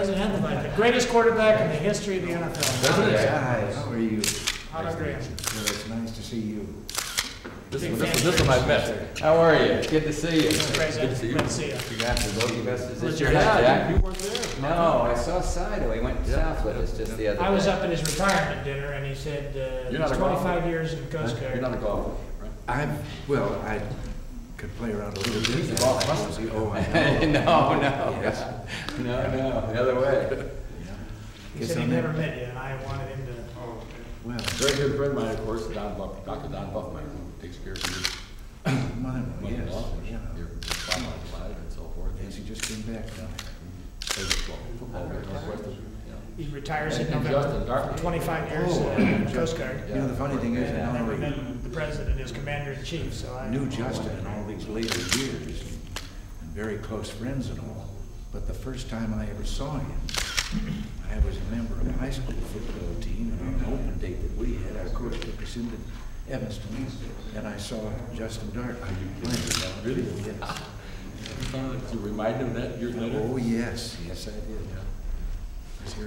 doesn't end the night. The greatest quarterback in the history of the NFL. How are you? Otto Graham. It's nice to see you. This is my best. How are you? Good to see you. Good to see you. You weren't there. No, I saw Sido. He went to Southwood. It's just the other day. I was up at his retirement dinner, and he said, "You're not 25 years in Coast Guard." You're not a golfer, right? I could play around a little bit. No, the other way. He said he never met you, and I wanted him to. Well, very good friend of mine, of course, Dr. Don Buffman, who takes care of your mother-in-law and so forth. Yes, he just came back. He retires in November, 25 years in the Coast Guard. You know, the funny thing is, I never met the president as commander-in-chief, so I knew Justin in all these later years, and very close friends and all, but the first time I ever saw him, I was a member of a high school football team, and on an open date that we had, our coach took us into Evanston, and I saw Justin Dart. Are you playing? Really? Yes. To remind him that you're not. Oh yes, yes I did.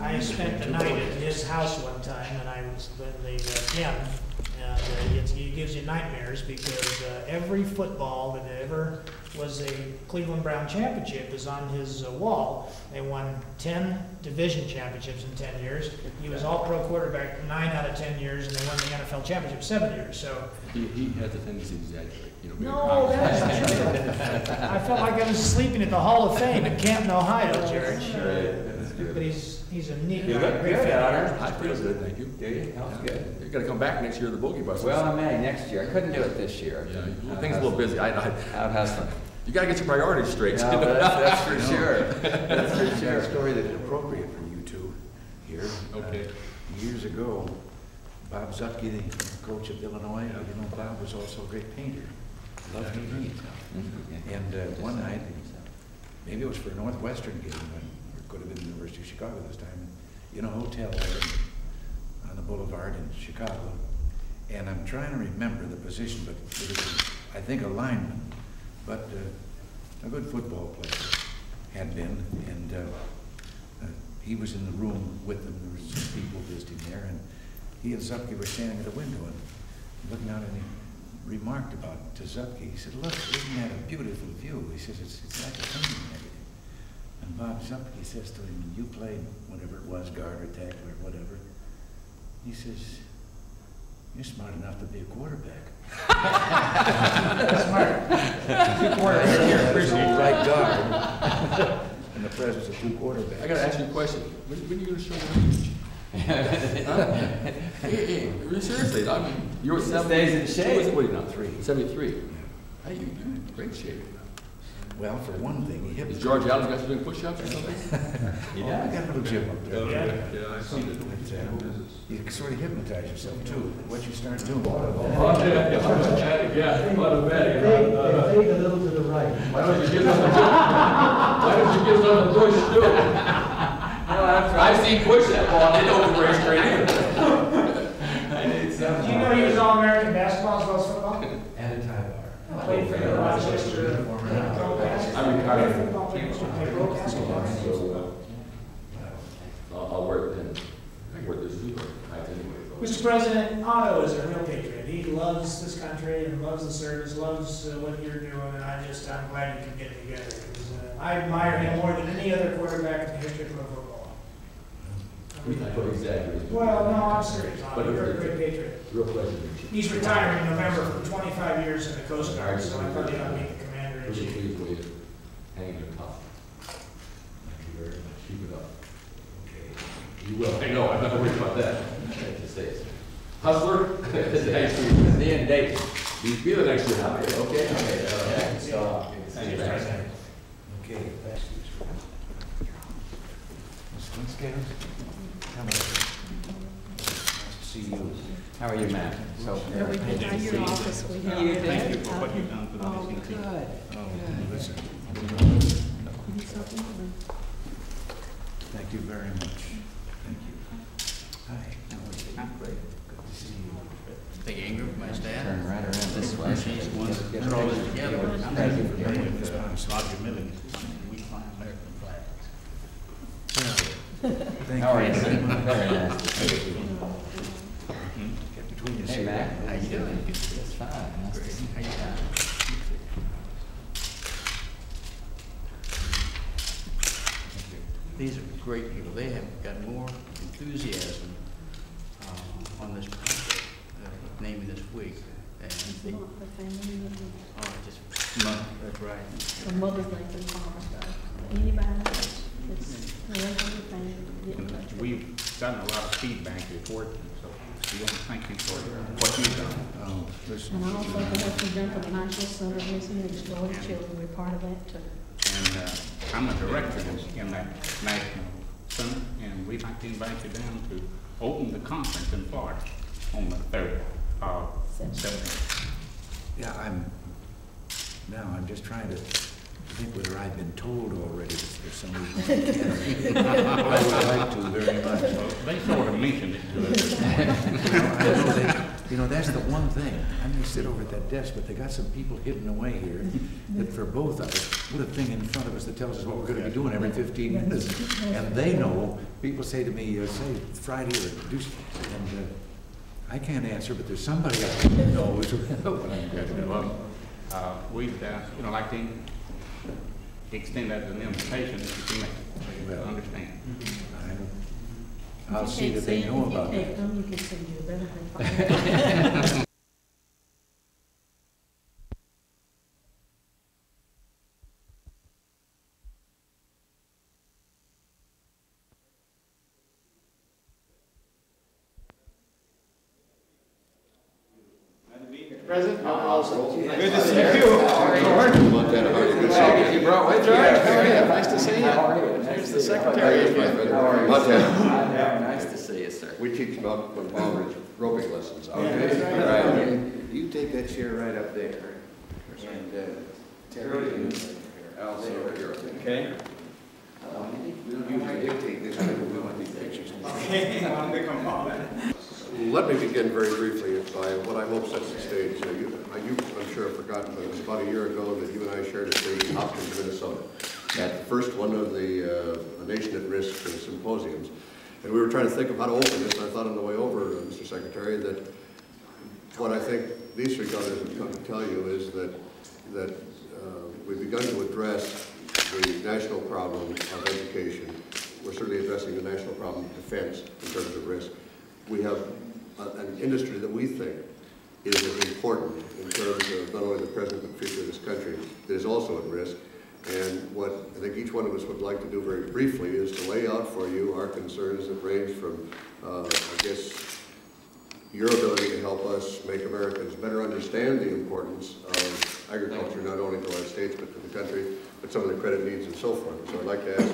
I spent the night at his house one time, and I was in the camp, and it gives you nightmares because every football that ever was a Cleveland Brown championship is on his wall. They won 10 division championships in 10 years. He was all-pro quarterback 9 out of 10 years, and they won the NFL championship 7 years. So he has a tendency to exaggerate. No, that's true. I felt like I was sleeping at the Hall of Fame in Canton, Ohio, George. Right. But he's a neat guy. I feel good, thank you. Do you? Good. Got to come back next year to the bogey bus. Well, I may next year. I couldn't do it this year. Yeah, things are a little busy. I've had some. You got to get your priorities straight. No, that's for sure. That's for sure. A story that is appropriate for you two here. Okay. Years ago, Bob Zuckey, the coach of Illinois, you know, Bob was also a great painter. Loved to paint. And one night, maybe it was for a Northwestern game, or it could have been the University of Chicago this time, and, in a hotel there, on the boulevard in Chicago, and I'm trying to remember the position, but it was, I think, a lineman, but a good football player had been, and he was in the room with them. There was some people visiting there, and he and Zuckey were standing at a window and looking out, and he remarked about to Zuckey. He said, "Look, isn't that a beautiful view?" He says, "It's like a painting and everything." And Bob Zuckey says to him, "You played whatever it was, guard or tackle or whatever." He says, "You're smart enough to be a quarterback." Two quarterbacks here, appreciate the right guard in the presence of two quarterbacks. I got to ask you a question. When are you going to show your age? Seriously, I mean, you're 7 days in shape. What are you now? 73. How are you doing? Great shape. Well, for one thing, he George Allen got you doing push-ups or something? Yeah, I got a little gym up there. Yeah, I've seen it. You sort of hypnotize yourself too. What you start doing. Take a little to the right. Why don't you give them a push? Too? I've seen push that ball. They don't break straight either. Do you know he was All-American basketball as well as football? And a tie bar. I played for the Rochester. I retired from basketball. I'll work then. Mr. President, Otto is a real patriot. He loves this country and loves the service, loves what you're doing, and I'm glad you can get it together. I admire him more than any other quarterback in the history of pro football. Well, no, I'm serious. Otto, you're a great patriot. Real pleasure. He's retiring in November for 25 years in the Coast Guard, so I thought he ought to be the commander-in-chief. Please, will you hang your top? Thank you very much. Keep it up. You will. I know, I'm not worried about that. Hustler, day and date. You feel it next year, okay? Okay, so, thank you. Okay, let's get it. Nice to see you. How are you, Matt? So, we can do your office. We have you. Thank you for what you've done for the Michigan team. Good. Oh, good. Listen. Thank you very much. Thank you. Hi. Great. Good to see you. Big anger with my dad. Turn right around this way. She's the one that put all this together. Thank you for being with us. Roger Milligan. We fly American flags. Thank How you. Are you? Very nice. Get between you. Hey, Mac. How you doing? That's fine. Nice to see you. How you doing? These are great people. They have got more enthusiasm on this project, naming this week. And they, just mother, that's right. The mother's like the farmer's dog. Anybody else? It's everything. We've gotten a lot of feedback before, so we want to thank you for what you've done. Oh, listen. And also for what you've done for the National Center of Missing and Exploited Children. We're part of that too. And I'm a director in that national summit, and we'd like to invite you down to open the conference in Florida on the 3rd of September. Yeah, I'm just trying to think whether I've been told already that there's somebody who I would like to very much. Well, they sort of mentioned it to us. You know, that's the one thing. I may sit over at that desk, but they got some people hidden away here that for both of us, put a thing in front of us that tells us what we're going to be doing every 15 minutes. And they know, people say to me, say Friday or Tuesday, and I can't answer, but there's somebody out there who knows what I'm going to do. We'd like to extend that as an invitation if you can understand. I'll see that they know about it. You can send you a better thing. Glad to be here. Present. I'm also. Good to see you. Good to see you. Brought George. How are you? Nice to see you. How are you? There's the secretary. How are you? We teach about roping lessons. You take that chair right up there. And Terry I'll stay over here. Okay? We don't usually dictate this, but we want these pictures. Okay, I want to come on. Let me begin very briefly by what I hope sets the stage. You, I'm sure, have forgotten, but it was about a year ago that you and I shared at the Hopkins, Minnesota, at the first one of the A Nation at Risk symposiums. And we were trying to think of how to open this, and I thought on the way over, Mr. Secretary, that what I think these three governors have come to tell you is that we've begun to address the national problem of education. We're certainly addressing the national problem of defense in terms of risk. We have an industry that we think is as important in terms of not only the present but future of this country that is also at risk. And what I think each one of us would like to do very briefly is to lay out for you our concerns that range from, your ability to help us make Americans better understand the importance of agriculture, not only to our states, but to the country, but some of the credit needs and so forth. So I'd like to ask